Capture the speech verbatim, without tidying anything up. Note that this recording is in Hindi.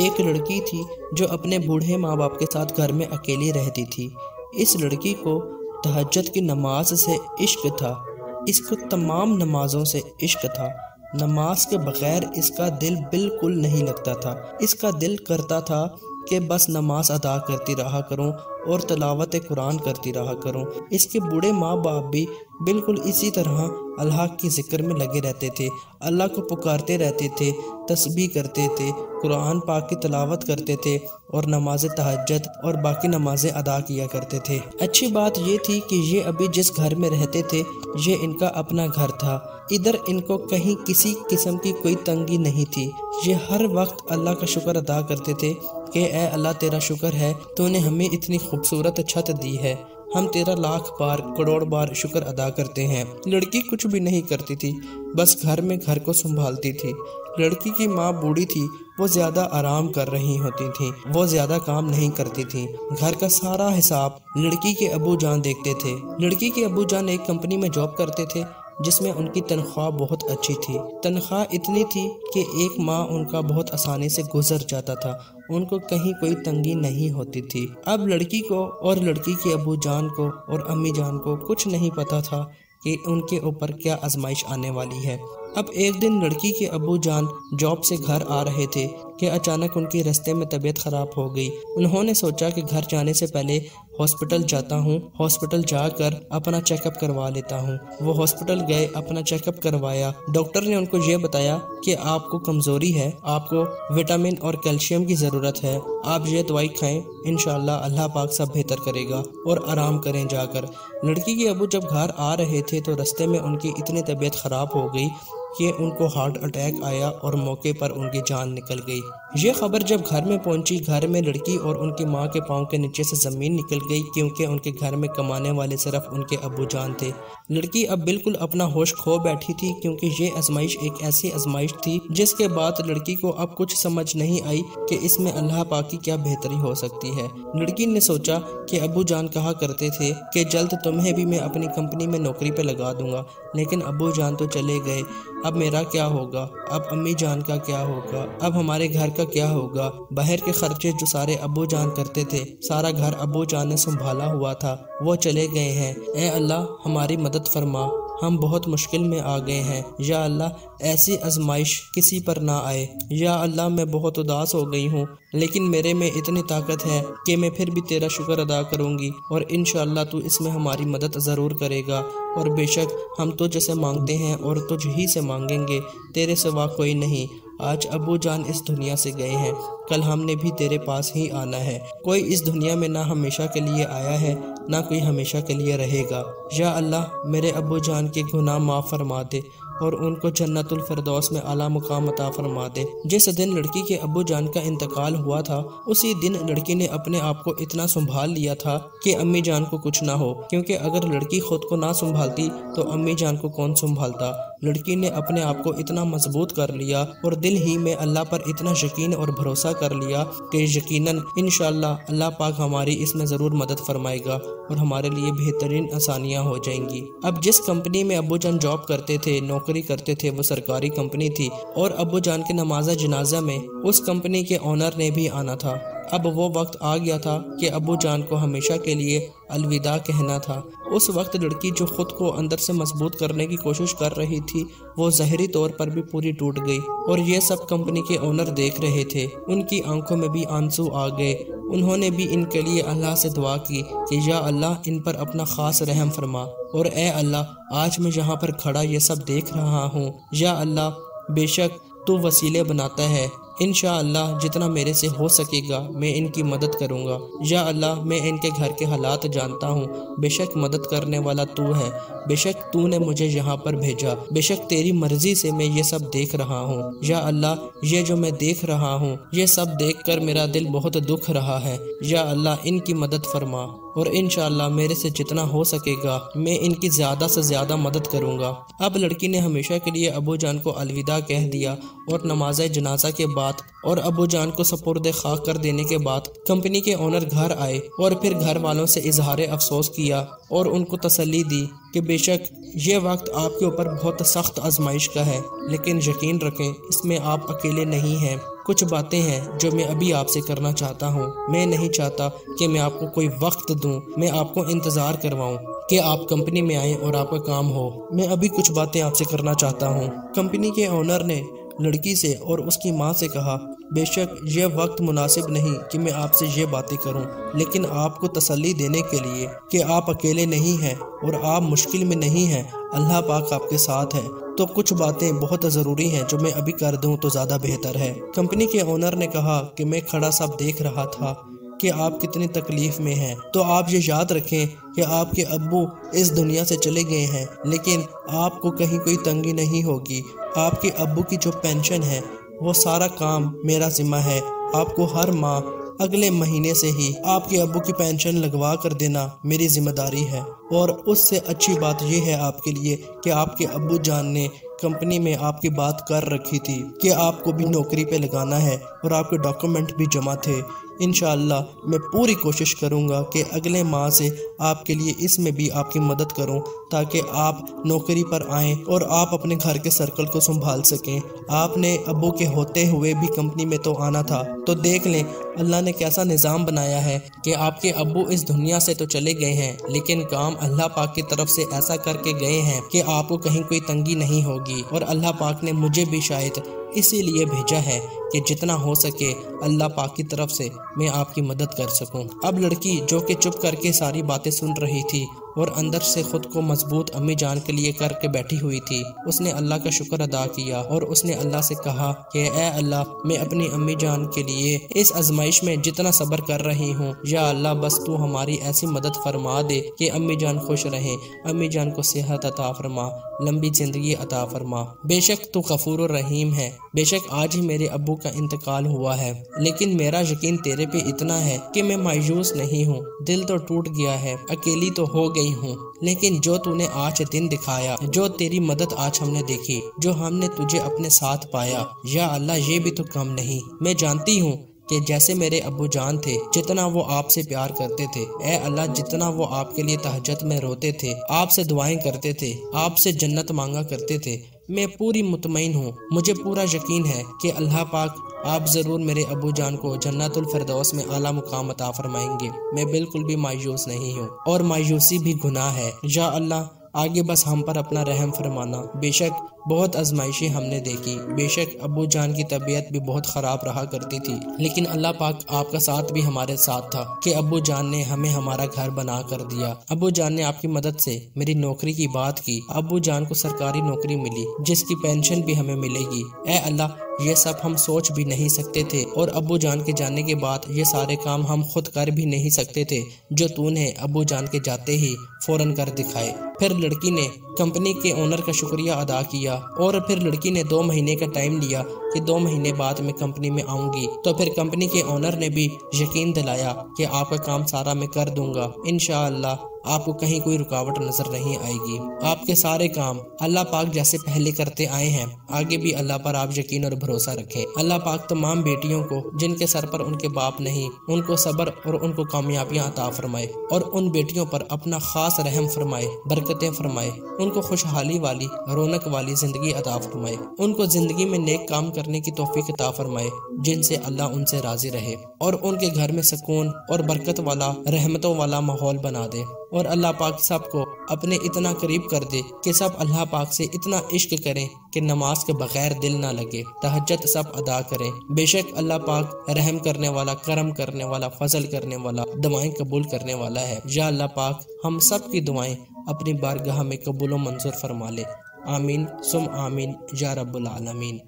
एक लड़की थी जो अपने बूढ़े माँ बाप के साथ घर में अकेली रहती थी। इस लड़की को तहज्जुद की नमाज से इश्क था। इसको तमाम नमाजों से इश्क था। नमाज के बग़ैर इसका दिल बिल्कुल नहीं लगता था। इसका दिल करता था कि बस नमाज अदा करती रहा करूं और तलावत कुरान करती रहा करूं। इसके बूढ़े माँ बाप भी बिल्कुल इसी तरह अल्लाह की ज़िक्र में लगे रहते थे, अल्लाह को पुकारते रहते थे, तस्बीह करते थे, कुरान पाक की तलावत करते थे और नमाज तहज्जुद और बाकी नमाजें अदा किया करते थे। अच्छी बात ये थी कि ये अभी जिस घर में रहते थे ये इनका अपना घर था। इधर इनको कहीं किसी किस्म की कोई तंगी नहीं थी। ये हर वक्त अल्लाह का शुक्र अदा करते थे कि ए अल्लाह तेरा शुक्र है, तूने हमें इतनी खूबसूरत छत दी है, हम तेरा लाख बार करोड़ बार शुक्र अदा करते हैं। लड़की कुछ भी नहीं करती थी, बस घर में घर को संभालती थी। लड़की की माँ बूढ़ी थी, वो ज़्यादा आराम कर रही होती थी, वो ज़्यादा काम नहीं करती थी। घर का सारा हिसाब लड़की के अबू जान देखते थे। लड़की के अबू जान एक कंपनी में जॉब करते थे जिसमें उनकी तनख्वाह बहुत अच्छी थी। तनख्वाह इतनी थी कि एक माह उनका बहुत आसानी से गुजर जाता था, उनको कहीं कोई तंगी नहीं होती थी। अब लड़की को और लड़की के अबू जान को और अम्मी जान को कुछ नहीं पता था कि उनके ऊपर क्या आजमाइश आने वाली है। अब एक दिन लड़की के अबू जान जॉब से घर आ रहे थे कि अचानक उनकी रास्ते में तबीयत ख़राब हो गई। उन्होंने सोचा कि घर जाने से पहले हॉस्पिटल जाता हूँ, हॉस्पिटल जाकर अपना चेकअप करवा लेता हूँ। वो हॉस्पिटल गए, अपना चेकअप करवाया। डॉक्टर ने उनको ये बताया कि आपको कमज़ोरी है, आपको विटामिन और कैल्शियम की ज़रूरत है, आप ये दवाई खाएं, इंशाल्लाह अल्लाह पाक सब बेहतर करेगा और आराम करें जाकर। लड़की के अबू जब घर आ रहे थे तो रास्ते में उनकी इतनी तबीयत ख़राब हो गई कि उनको हार्ट अटैक आया और मौके पर उनकी जान निकल गई। ये खबर जब घर में पहुंची, घर में लड़की और उनकी माँ के पाँव के नीचे से ज़मीन निकल गई क्योंकि उनके घर में कमाने वाले सिर्फ उनके अबू जान थे। लड़की अब बिल्कुल अपना होश खो बैठी थी क्योंकि ये आजमाइश एक ऐसी आजमाइश थी जिसके बाद लड़की को अब कुछ समझ नहीं आई कि इसमें अल्लाह पाक की क्या बेहतरी हो सकती है। लड़की ने सोचा कि अबू जान कहा करते थे कि जल्द तुम्हें भी मैं अपनी कंपनी में नौकरी पर लगा दूँगा, लेकिन अबू जान तो चले गए, अब मेरा क्या होगा, अब अम्मी जान का क्या होगा, अब हमारे घर का क्या होगा। बाहर के खर्चे जो सारे अबू जान करते थे, सारा घर अबू जान ने संभाला हुआ था, वो चले गए हैं। ऐ अल्लाह हमारी मदद फरमा, हम बहुत मुश्किल में आ गए हैं। या अल्लाह ऐसी आजमाइश किसी पर ना आए। या अल्लाह मैं बहुत उदास हो गई हूँ, लेकिन मेरे में इतनी ताकत है कि मैं फिर भी तेरा शुक्र अदा करूँगी और इंशाअल्लाह तू इसमें हमारी मदद ज़रूर करेगा और बेशक हम तुझ से मांगते हैं और तुझ ही से मांगेंगे, तेरे सिवा कोई नहीं। आज अबू जान इस दुनिया से गए हैं, कल हमने भी तेरे पास ही आना है। कोई इस दुनिया में ना हमेशा के लिए आया है, ना कोई हमेशा के लिए रहेगा। या अल्लाह मेरे अबू जान के गुनाह माफ़ फरमा दे और उनको जन्नतुल फिरदौस में आला मुकाम अता फरमा दे। जिस दिन लड़की के अबू जान का इंतकाल हुआ था, उसी दिन लड़की ने अपने आप को इतना संभाल लिया था कि अम्मी जान को कुछ ना हो, क्योंकि अगर लड़की खुद को ना संभालती तो अम्मी जान को कौन संभालता। लड़की ने अपने आप को इतना मजबूत कर लिया और दिल ही में अल्लाह पर इतना यकीन और भरोसा कर लिया कि यकीनन इंशाअल्लाह अल्लाह पाक हमारी इसमें ज़रूर मदद फरमाएगा और हमारे लिए बेहतरीन आसानियाँ हो जाएंगी। अब जिस कंपनी में अबू जान जॉब करते थे, नौकरी करते थे, वो सरकारी कंपनी थी और अबू जान के नमाज़ा जनाजा में उस कंपनी के ऑनर ने भी आना था। अब वो वक्त आ गया था कि अबू जान को हमेशा के लिए अलविदा कहना था। उस वक्त लड़की जो खुद को अंदर से मजबूत करने की कोशिश कर रही थी, वो ज़ाहिरी तौर पर भी पूरी टूट गई और ये सब कंपनी के ओनर देख रहे थे। उनकी आंखों में भी आंसू आ गए। उन्होंने भी इनके लिए अल्लाह से दुआ की कि या अल्लाह इन पर अपना ख़ास रहम फरमा और ए अल्लाह आज मैं यहाँ पर खड़ा ये सब देख रहा हूँ, या अल्लाह बेशक तू वसीले बनाता है, इंशाअल्लाह जितना मेरे से हो सकेगा मैं इनकी मदद करूँगा। या अल्लाह मैं इनके घर के हालात जानता हूँ, बेशक मदद करने वाला तू है, बेशक तू ने मुझे यहाँ पर भेजा, बेशक तेरी मर्जी से मैं ये सब देख रहा हूँ। या अल्लाह ये जो मैं देख रहा हूँ, ये सब देखकर मेरा दिल बहुत दुख रहा है। या अल्लाह इनकी मदद फरमा और इंशाअल्लाह मेरे से जितना हो सकेगा मैं इनकी ज़्यादा से ज़्यादा मदद करूँगा। अब लड़की ने हमेशा के लिए अबू जान को अलविदा कह दिया और नमाज जनाजा के बाद और अबू जान को सपुर्द खाक कर देने के बाद कंपनी के ओनर घर आए और फिर घर वालों से इजहार अफसोस किया और उनको तसल्ली दी कि बेशक ये वक्त आपके ऊपर बहुत सख्त आजमाइश का है, लेकिन यकीन रखें इसमें आप अकेले नहीं हैं। कुछ बातें हैं जो मैं अभी आपसे करना चाहता हूँ। मैं नहीं चाहता कि मैं आपको कोई वक्त दूँ, मैं आपको इंतज़ार करवाऊँ कि आप कंपनी में आएँ और आपका काम हो। मैं अभी कुछ बातें आपसे करना चाहता हूँ। कंपनी के ओनर ने लड़की से और उसकी माँ से कहा, बेशक यह वक्त मुनासिब नहीं कि मैं आपसे ये बातें करूं, लेकिन आपको तसल्ली देने के लिए कि आप अकेले नहीं हैं और आप मुश्किल में नहीं हैं, अल्लाह पाक आपके साथ है। तो कुछ बातें बहुत ज़रूरी हैं जो मैं अभी कर दूं तो ज़्यादा बेहतर है। कंपनी के ओनर ने कहा कि मैं खड़ा साहब देख रहा था कि आप कितनी तकलीफ़ में हैं, तो आप ये याद रखें कि आपके अब्बू इस दुनिया से चले गए हैं, लेकिन आपको कहीं कोई तंगी नहीं होगी। आपके अब्बू की जो पेंशन है वो सारा काम मेरा जिम्मा है। आपको हर माह अगले महीने से ही आपके अब्बू की पेंशन लगवा कर देना मेरी जिम्मेदारी है। और उससे अच्छी बात यह है आपके लिए कि आपके अब्बू जान ने कंपनी में आपकी बात कर रखी थी कि आपको भी नौकरी पे लगाना है और आपके डॉक्यूमेंट भी जमा थे। इंशाअल्लाह मैं पूरी कोशिश करूंगा कि अगले माह से आपके लिए इसमें भी आपकी मदद करूं ताकि आप नौकरी पर आएं और आप अपने घर के सर्कल को संभाल सकें। आपने अब्बू के होते हुए भी कंपनी में तो आना था, तो देख लें अल्लाह ने कैसा निज़ाम बनाया है कि आपके अब्बू इस दुनिया से तो चले गए हैं, लेकिन काम अल्लाह पाक की तरफ से ऐसा करके गए हैं कि आपको कहीं कोई तंगी नहीं होगी। और अल्लाह पाक ने मुझे भी शायद इसीलिए भेजा है कि जितना हो सके अल्लाह पाक की तरफ से मैं आपकी मदद कर सकूं। अब लड़की जो कि चुप करके सारी बातें सुन रही थी और अंदर से खुद को मजबूत अम्मी जान के लिए करके बैठी हुई थी, उसने अल्लाह का शुक्र अदा किया और उसने अल्लाह से कहा कि ऐ अल्लाह, मैं अपनी अम्मी जान के लिए इस आजमाइश में जितना सब्र कर रही हूँ, या अल्लाह बस तू हमारी ऐसी मदद फरमा दे कि अम्मी जान खुश रहें, अम्मी जान को सेहत अता फरमा, लंबी जिंदगी अता फरमा। बेशक तू गफूर रहीम है। बेशक आज ही मेरे अब्बू का इंतकाल हुआ है, लेकिन मेरा यकीन तेरे पे इतना है कि मैं मायूस नहीं हूँ। दिल तो टूट गया है, अकेली तो हो गई हूँ, लेकिन जो तूने आज दिन दिखाया, जो तेरी मदद आज हमने देखी, जो हमने तुझे अपने साथ पाया, या अल्लाह ये भी तो कम नहीं। मैं जानती हूँ कि जैसे मेरे अब्बू जान थे, जितना वो आपसे प्यार करते थे, ऐ अल्लाह जितना वो आपके लिए तहज्जुद में रोते थे, आपसे दुआएं करते थे, आपसे जन्नत मांगा करते थे, मैं पूरी मुतमईन हूँ। मुझे पूरा यकीन है कि अल्लाह पाक आप ज़रूर मेरे अबू जान को जन्नतुल फिरदौस में आला मुकाम अता फरमाएंगे। मैं बिल्कुल भी मायूस नहीं हूँ और मायूसी भी गुनाह है। या अल्लाह आगे बस हम पर अपना रहम फरमाना। बेशक बहुत आजमाइशें हमने देखी, बेशक अबू जान की तबीयत भी बहुत ख़राब रहा करती थी, लेकिन अल्लाह पाक आपका साथ भी हमारे साथ था कि अबू जान ने हमें हमारा घर बना कर दिया। अबू जान ने आपकी मदद से मेरी नौकरी की बात की, अबू जान को सरकारी नौकरी मिली जिसकी पेंशन भी हमें मिलेगी। ऐ अल्लाह ये सब हम सोच भी नहीं सकते थे और अबू जान के जाने के बाद ये सारे काम हम खुद कर भी नहीं सकते थे जो तूने अबू जान के जाते ही फ़ौरन कर दिखाए। फिर लड़की ने कंपनी के ओनर का शुक्रिया अदा किया और फिर लड़की ने दो महीने का टाइम लिया कि दो महीने बाद मैं कंपनी में आऊँगी। तो फिर कंपनी के ओनर ने भी यकीन दिलाया कि आपका काम सारा मैं कर दूँगा, इंशाअल्लाह आपको कहीं कोई रुकावट नजर नहीं आएगी। आपके सारे काम अल्लाह पाक जैसे पहले करते आए हैं, आगे भी अल्लाह पर आप यकीन और भरोसा रखें। अल्लाह पाक तमाम बेटियों को जिनके सर पर उनके बाप नहीं, उनको सब्र और उनको कामयाबियां अता फरमाए और उन बेटियों पर अपना खास रहम फरमाए, बरकतें फरमाए, उनको खुशहाली वाली रौनक वाली जिंदगी अता फरमाए, उनको जिंदगी में नेक काम करने की तौफीक अता फरमाए जिनसे अल्लाह उनसे राजी रहे और उनके घर में सुकून और बरकत वाला रहमतों वाला माहौल बना दे। और अल्लाह पाक सबको अपने इतना करीब कर दे कि सब अल्लाह पाक से इतना इश्क करें कि नमाज के बगैर दिल ना लगे, तहज्जुद सब अदा करें। बेशक अल्लाह पाक रहम करने वाला, करम करने वाला, फजल करने वाला, दुआएं कबूल करने वाला है। या अल्लाह पाक हम सब की दुआएं अपनी बारगाह में कबूल व मंजूर फरमा ले। आमीन सुम आमीन या रब्बुल आलमीन।